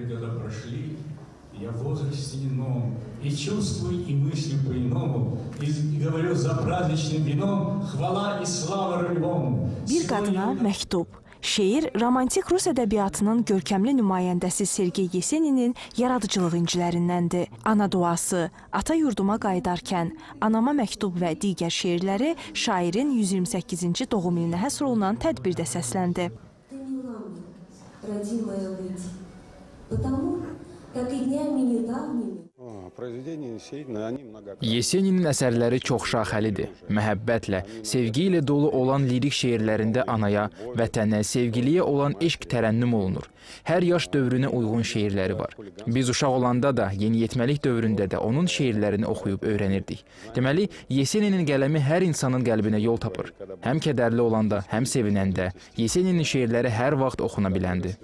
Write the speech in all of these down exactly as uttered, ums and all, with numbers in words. Ребята прошли, я в возрасте ином, и чувствую, и мыслю по-иному, и говорю за праздничным вином, хвала и слава рулевому. Bir qadına məktub. Şeir, romantik Rus ədəbiyyatının görkəmli nümayəndəsi Sergey Yeseninin yaradıcılıq incilərindəndir. Ana duası, ata yurduma qayıdarkən, anama məktub və digər şeirləri şairin yüz iyirmi səkkizinci doğum ilinə həsr olunan tədbirdə səsləndi. Yeseninin əsərləri çox şaxəlidir. Məhəbbətlə, sevgi ilə dolu olan lirik şeirlərində anaya, vətənə, sevgiliyə olan eşq tərənnüm olunur. Hər yaş dövrünə uyğun şeirləri var. Biz uşaq olanda da, yeniyetməlik dövründə də onun şeirlərini oxuyub öyrənirdik. Deməli, Yeseninin qələmi hər insanın qəlbinə yol tapır. Həm kədərli olanda, həm sevinəndə, Yeseninin şeirləri hər vaxt oxuna biləndi.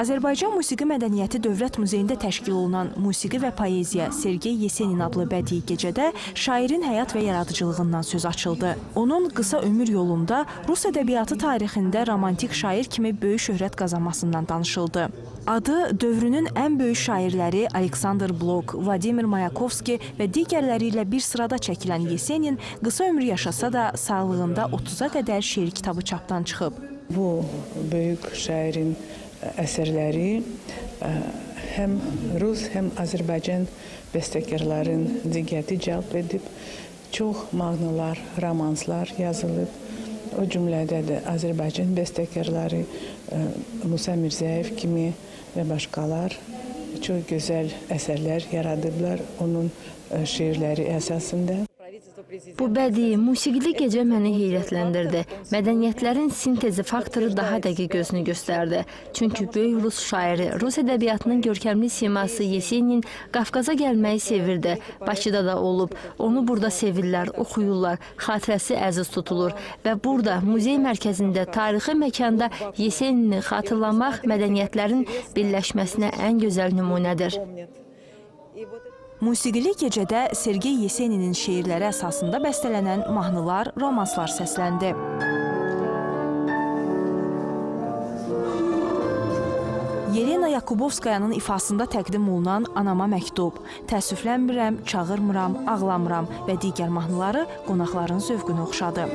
Azərbaycan Musiqi Mədəniyyəti Dövlət Muzeyində təşkil olunan Musiqi və Poeziya Sergey Yesenin adlı bədii gecədə şairin həyat və yaradıcılığından söz açıldı. Onun qısa ömür yolunda Rus ədəbiyyatı tarixində romantik şair kimi böyük şöhrət qazanmasından danışıldı. Adı dövrünün ən böyük şairləri Aleksandr Blok, Vadimir Mayakovski və digərləri ilə bir sırada çəkilən Yesenin qısa ömür yaşasa da sağlığında otuz'a qədər şeir kitabı çapdan çıxıb. Bu böyük şairin əsərləri həm Rus, həm Azərbaycan bəstəkarların diqqəti cəlb edib, çox mahnılar, romanslar yazılıb. O cümlədə də Azərbaycan bəstəkarları Musa Mirzəyev kimi və başqalar çox gözəl əsərlər yaradıblar onun şeirləri əsasında. Bu bədii, musiqili gecə məni heyrətləndirdi. Mədəniyyətlərin sintezi faktoru daha dəqiq gözünü göstərdi. Çünki böyük Rus şairi, Rus ədəbiyyatının görkəmli siması Yesenin Qafqaza gəlməyi sevirdi. Bakıda da olub. Onu burada sevirlər, oxuyurlar, xatirəsi əziz tutulur. Və burada, muzey mərkəzində, tarixi məkanda Yesenini xatırlamaq mədəniyyətlərin birləşməsinə ən gözəl nümunədir. Musiqili gecədə Sergey Yeseninin şeirləri əsasında bəstələnən mahnılar, romanslar səsləndi. Yerina Yakubovskayanın ifasında təqdim olunan Anama məktub, Təəssüflənmirəm, Çağırmıram, Ağlamıram və digər mahnıları qonaqların zövqünü oxşadı.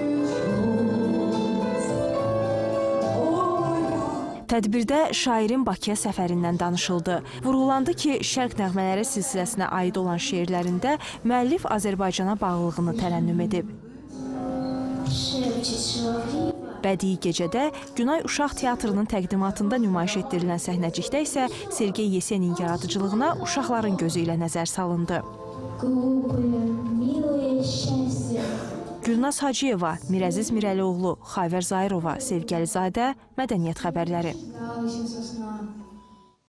Tədbirdə şairin Bakıya səfərindən danışıldı. Vurğulandı ki, Şərq nəğmələri silsiləsinə aid olan şeirlərində müəllif Azərbaycana bağlılığını tərənnüm edib. Bədii gecədə Günay Uşaq Teatrının təqdimatında nümayiş etdirilən səhnəcikdə isə Sergey Yesenin yaradıcılığına uşaqların gözü ilə nəzər salındı. Gülnaz Hacıyeva, Mirəziz Mirelioğlu, Xayver Zayrova, Sevgi Əlizadə, Mədəniyyət xəbərləri.